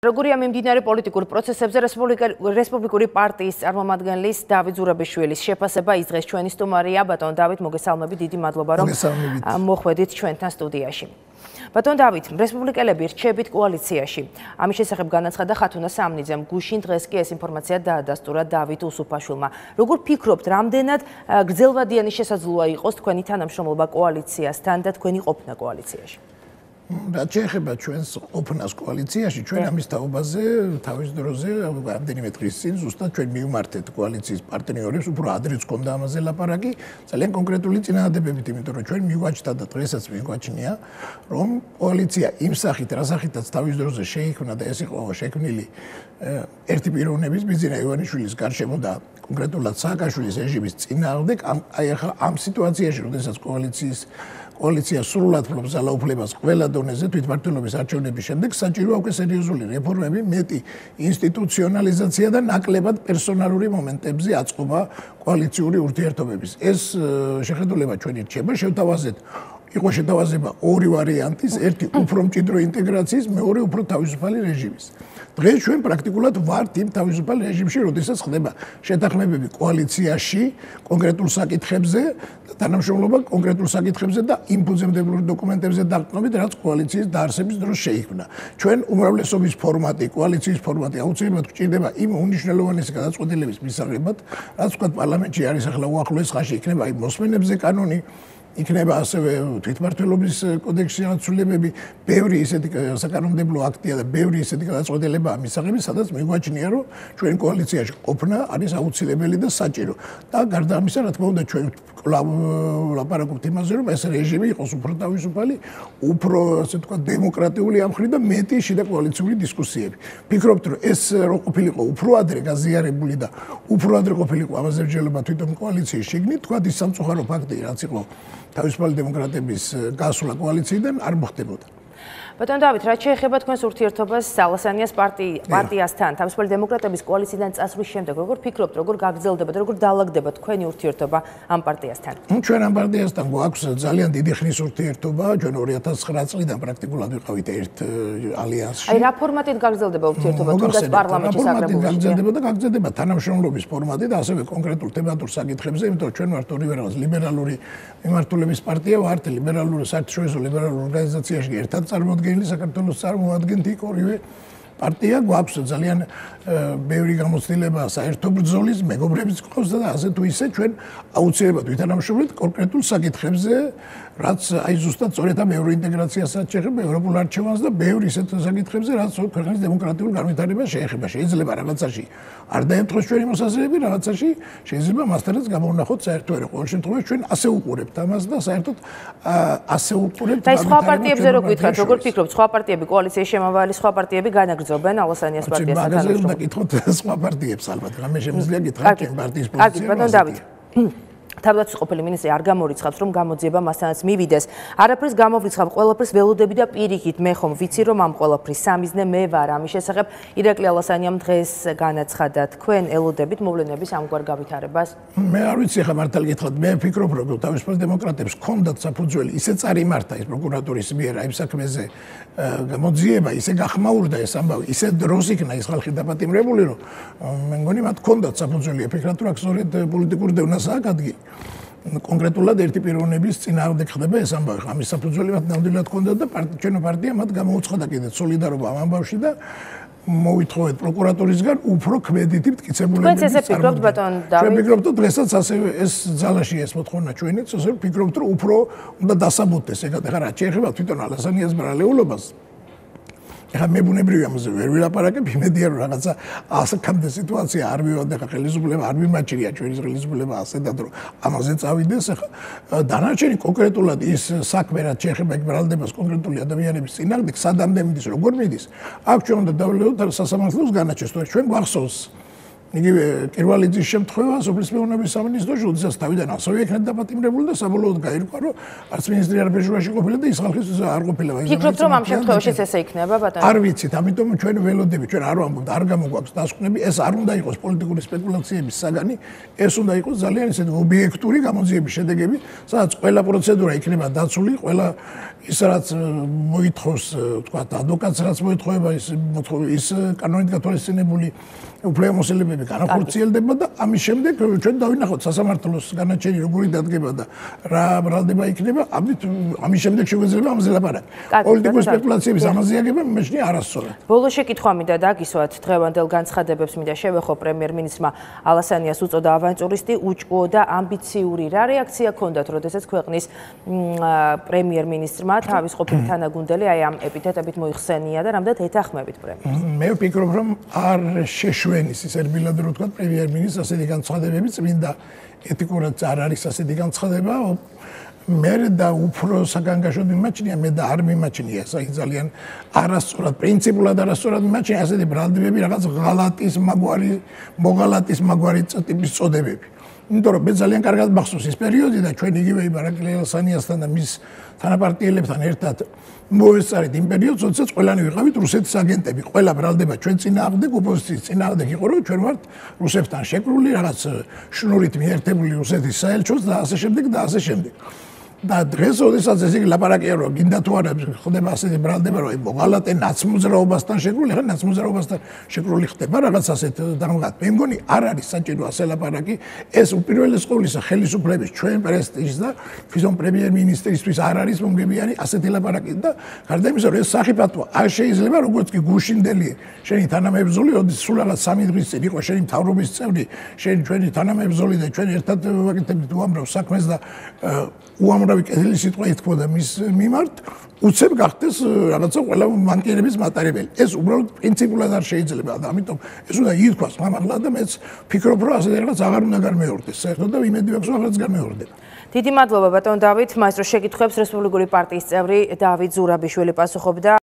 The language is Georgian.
Როგორია მიმდინარე პოლიტიკურ პროცესებზე რესპუბლიკური პარტიის წარმომადგენლის დავით ზურაბიშვილის შეფასება იზღეს ჩვენი სტუმარია ბატონ დავით მოგესალმები დიდი მადლობა რომ მოხვედით ჩვენთან სტუდიაში ბატონ დავით რესპუბლიკელები რჩებით კოალიციაში ამის შესახებ განაცხადა ხათუნა სამნიძემ გუშინ დღეს კი ეს ინფორმაცია დაადასტურა დავით უსუფაშვილმა როგორ ფიქრობთ რამდენად გრძელვადიანი შესაძლოა იყოს თქვენი თანამშრომლობა კოალიციასთან და თქვენი ყოფნა კოალიციაში რაც შეეხება ჩვენს ყოფნას კოალიციაში, ჩვენ ამის თაობაზე, თავის დროზე, რამდენიმე დღის წინ, ზუსტად ჩვენ მივმართეთ კოალიციის პარტნიორებს, უფრო ადრეც გქონდა ამაზე ლაპარაკი, ძალიან კონკრეტული წინააღმდეგობებით, იმიტომ რომ ჩვენ მივაჩნდა და დღესაც მიგვაჩნია, რომ კოალიცია იმ სახით, რა სახითაც თავის დროზე შეიქმნა და ეს იყო შექმნილი ერთი პიროვნების, ბიძინა ივანიშვილის გარშემო და კონკრეტულად სააკაშვილის რეჟიმის წინააღმდეგ, აი ახლა ამ სიტუაციაში, როდესაც კოალიცია სრულად ფლობს ძალაუფლებას ყველა დონეზე თვითმმართველობის არჩევნების შემდეგ საჭიროა უკვე სერიოზული რეფორმები, მეტი ინსტიტუციონალიზაცია და ნაკლებად პერსონალური მომენტებზე აწყობა კოალიციური ურთიერთობების. ეს შეხედულება ჩვენ რჩება, შევთავაზეთ იყო შეთავაზება ორი ვარიანტის, ერთი უფრო მჭიდრო ინტეგრაციის, მეორე უფრო თავისუფალი რეჟიმის. დღეს ჩვენ პრაქტიკულად ვართ იმ თავისუფალ რეჟიმში, როდესაც ხდება შეთანხმებები კოალიციაში, კონკრეტულ საკითხებზე, თანამშრომლობა კონკრეტულ საკითხებზე და იმ ფუძემდებრული დოკუმენტებზე დაყრდნობით, რაც კოალიციის დაარსების დროს შეიქმნა. ჩვენ უმრავლესობის ფორმატი, კოალიციის ფორმატი აუცილებლად გვჭირდება იმ უნიშნელოვანესი გადაწყვეტილების მისაღებად, რაც თქვა პარლამენტში არის ახლა უახლოეს ხაში იქნება იმ მოსმენებზე კანონი იქნება ასევე თვითმმართველობის კოდექსში განცვლილებები, ბევრი ისეთი საკანონმდებლო აქტია და ბევრი ისეთი გადაწყვეტილებაა მისაღები, სადაც მიგვაჩნია, რომ ჩვენ კოალიციაში ყოფნა არის აუცილებელი და საჭირო. და გარდა ამისა, რა თქმა უნდა, ჩვენ კვლავ ლაპარაკობთ იმაზე, რომ ეს რეჟიმი იყოს უფრო თავისუფალი, უფრო, ასე თქვა, დემოკრატიული ამ მხრიდან და მეტი შიდა კოალიციური დისკუსიები. ფიქრობთ, რომ ეს რო ყოფილიყო უფრო ადრე გაზიარებული და უფრო ადრე ყოფილიყო ამაზე მსჯელობა თვითონ კოალიციის შიგნით, თქვა ის სამწუხარო ფაქტი, რაც იყო თავისუფალი დემოკრატების გასვლა კოალიციიდან არ მოხდებოდა. Ბატონ დავით, რაც შეეხება თქვენს ურთიერთობას ალასანიას პარტიასთან, თავისუფალი დემოკრატების კოალიციიდან წასვლის შემდეგ, როგორ ფიქრობთ, როგორ გაგრძელდება და როგორ დაალაგდება თქვენი ურთიერთობა ამ პარტიასთან? Ჩვენ ამ პარტიასთან გვაქვს ძალიან დიდი ხნის ურთიერთობა, ჩვენ 2009 წლიდან პრაქტიკულად ვიყავით ერთ ალიანსში. Აი, რა ფორმატით გაგრძელდება ურთიერთობა თუნდაც პარლამენტის აგრებულში? გაგრძელდება და გაგრძელდება თანამშრომლობის ფორმატით, ასევე კონკრეტულ თემატურ საკითხებზე, იმიტომ რომ ჩვენ ვართ ორივე რაღაც ლიბერალური მიმართულების პარტია, ვართ ლიბერალური საერთაშორისო ლიბერალურ ორგანიზაციაში ერთად წარმოდგენილი საქართველოს წარმოადგენთ იქ ორივე პარტია გვაქვს ძალიან ბევრი გამოცდილება საერთო ბრძოლის მეგობრებიც გვყავს და ასე თუ ისე ჩვენ აუცილებლად ვითანამშრომლეთ კონკრეტულ საკითხებზე რაც აი ზუსტად სწორედ ამ ევროინტეგრაციასაც შეეხება ევროპულ არჩევანს და ბევრი ისეთ საკითხებზე რაც ქვეყნის დემოკრატიულ განვითარებას შეეხება შეიძლება რაღაცაში არ დაემთხოს ჩვენი მოსაზრეები რაღაცაში შეიძლება მასთანაც გამოვნახოთ საერთო ერე ყოველ შემთხვევაში ჩვენ ასე უყურებთ ამას და საერთოდ ასე უყურებთ და სხვა პარტიებზე რო გითხრათ როგორ ფიქრობთ სხვა პარტიები კოალიციის შემავალი სხვა პარტიები განაგრძობენ ალასანიას პარტიასთან თანამშრომლობ. Მაგაზე უნდა გითხოთ სხვა პარტიებს ალბათ. რამე შემიძლია გითხრათ ჩემი პარტიის პოზიციაზე. აი, ბატონ დავით. თავდაცვის მინისტრი არ გამორიცხავს, რომ გამოძიება მასთანაც მივიდეს. Არაფერს გამოვრიცხავ, ყველაფერს ველოდები და პირიქით მე ხომ ვიცი, რომ ამ ყველაფრის სამიზნე მე ვარ. ამის შესახებ ირაკლი ალასანიამ დღეს განაცხადა თქვენ ელოდებით მოვლენების ამგვარ გავითარებას. მე არ ვიცი ხა მართალ გითხრათ, მე ვფიქრობ, რომ თავისუფალ დემოკრატებს ჰქონდათ საფუძველი, ისე წარიმართა ეს პროკურატურის მიერ აი საქმეზე გამოძიება, ისე გახმაურდა ეს ამბავი, ისე დროს იქნა ეს ხალხი დაპატიმრებული, რომ მე მგონი მათ ჰქონდათ საფუძველი, ვფიქრობ, რომ აქ სწორედ პოლიტიკური დევნას აქვს ადგილი. კონკრეტულად ერთი პიროვნების წინააღმდეგ ხდება ეს ამბავი. ამის საფუძველი მათ ნამდვილად ჰქონდათ და ჩვენი პარტია მათ გამოუცხადა კიდევ სოლიდარობა ამ ამბავში და მოვითხოვეთ პროკურატურისგან უფრო ქმედითი მტკიცებულებები. თქვენ ესე ფიქრობთ ბატონ დავით? ჩვენ ვფიქრობთ, რომ დღესაც ასევე ეს ძალაში ეს მოთხოვნა ჩვენიც, ასე ვფიქრობთ, რომ უფრო უნდა დასაბუთდეს. ეხლა რა შეიძლება თვითონ ალასანიას მრავლეულობას ეხა მებუნებრივი ამაზე ვერ ვილაპარაკებ, იმედია რომ რაღაცა ასაკამდე სიტუაცია არ მივადა ხა ხელისუფლება არ მიმაჭრია ჩვენი ხელისუფლება ასეთად რომ ამაზე წავიდეს ხა დანარჩენი კონკრეტულად ის საქმე რაც შეეხება ეგ ბრალდებას კონკრეტული ადამიანების წინააღმდეგ სადამდე მიდის, როგორ მიდის აქ ჩვენ უნდა დავალეოთ და სასამართლოს განაჩვენოს, ჩვენ გვახსოვს იგივე პირველი შემთხვევა სოფლის მეურნეობის სამინისტროში, როდესაც თავიდან ასევე იქნა დაპატიმრებული და საბოლოოდ გაირკვა, რომ არც მინისტრი არ ბეჟურაში ყოფილა და ის ხალხის არ ყოფილა. ფიქრობთ, რომ ამ შემთხვევაშიც ესე იქნება, ბატონო? არ ვიცით, ამიტომ ჩვენ ველოდებით, ჩვენ არ ვამბობთ, არ გამოგვაქვს დასკვნები, ეს არ უნდა იყოს პოლიტიკური სპეკულაციების საგანი, ეს უნდა იყოს ძალიან ისეთ ობიექტური გამოძიების შედეგები, სადაც ყველა პროცედურა იქნება დაცული, ყველა ის რაც მოითხოვს, თქვა, ადვოკატს რაც მოითხოვება, ის კანონით გათვალისწინებული უფლებამოსილები განახორციელდება და ამის შემდეგ ჩვენ დავინახოთ სასამართლოს განაჩენი როგორი დადგება და რა ბრალდება იქნება, ამის შემდეგ შეგვეძლება ამაზე ლაპარაკი. პოლიტიკური სპეკულაციების ამაზე აგება მეშნი არასწორად. ბოლო შეკითხვა მინდა დაგისვათ, დღევანდელ განცხადებებს მინდა შევეხო პრემიერ-მინისტრმა ალასანიას უწოდა ავანტურისტი, უჭკუო და ამბიციური. რა რეაქცია ჰქონდათ, როდესაც ქვეყნის პრემიერ-მინისტრმა თავისყოფილი თანაგუნდელი აი ამ ეპითეტებით მოიხსენია და რამდენად ეთანხმებით პრემიერს? მე ვფიქრობ, რომ არ შეშ ის ერბილად რო თქვა პრემიერ-მინისტრს ასეთი განცხადებებიც მინდა ეთიკურად არ არის ასეთი განცხადება მე და უფრო საგანგაშოდ მიმაჩნია მე და არ მიმაჩნია ეს ძალიან არასწორად პრინციპულად არასწორად მიმაჩნია ასეთი ბრალდებები რაღაც მოღალატის მაგვარი ტიპის წოდებები იმიტომ რომ მე ძალიან კარგად მახსოვს ეს პერიოდი და ჩვენ იგივე ირაკლი ალასანიასთან და მის თანაპარტიელებთან ერთად მოესწარეთ იმ პერიოდს, როდესაც ყველანი ვიყავით რუსეთის აგენტები. ყველა ბრალდება ჩვენ წინააღმდეგ, ოპოზიციის წინააღმდეგ იყო, რომ ჩვენ ვართ რუსებთან შეკრული, რაღაც შნურით მიერთებული რუსეთის საელჩოს და ასე შემდეგ და ასე შემდეგ. და დღეს როდესაც ეს ლაპარაკია რომ გინდა თუ არა ხდება ასეთი ბრალდება რომ მოგალატე ნაცმოძრაობასთან შეკრული ხდება რაღაც ასეთ დამღად მე მგონი არ არის საჭირო ასე ლაპარაკი ეს უპირველეს ყოვლისა ხელისუფლების ჩვენ პრესტიჟს და თვითონ პრემიერ-მინისტრისთვის არ არის მომგებიანი ასეთი ლაპარაკი და გარდა იმისა რომ ეს სახიფათოა არ შეიძლება როგორც კი გუშინდელი შენი თანამებრძოლი ოდის სულ რაღაც 3 დღის წინ იყო შენი მთავრობის წევრი შენი ჩვენი თანამებრძოლი და ჩვენ ერთად ვაკეთებთ უამრავ საქმეს და უამრავი კეთილი სიტყვა ითქვოდა მის მიმართ, უცებ გახდეს რაღაცა ყველა მანკიერების მატარებელი. ეს უბრალოდ პრინციპულად არ შეიძლება და ამიტომ ეს უნდა ითქვას მამაღლა და მეც ფიქრობ, რომ ასე რაღაც აღარ უნდა განმეორდეს. საერთოდ და იმედი გვაქვს, რომ რაღაც განმეორდება. დიდი მადლობა ბატონ დავით, მაესტრო შეკითხვებს რესპუბლიკური პარტიის წევრი დავით ზურაბიშვილი პასუხობდა.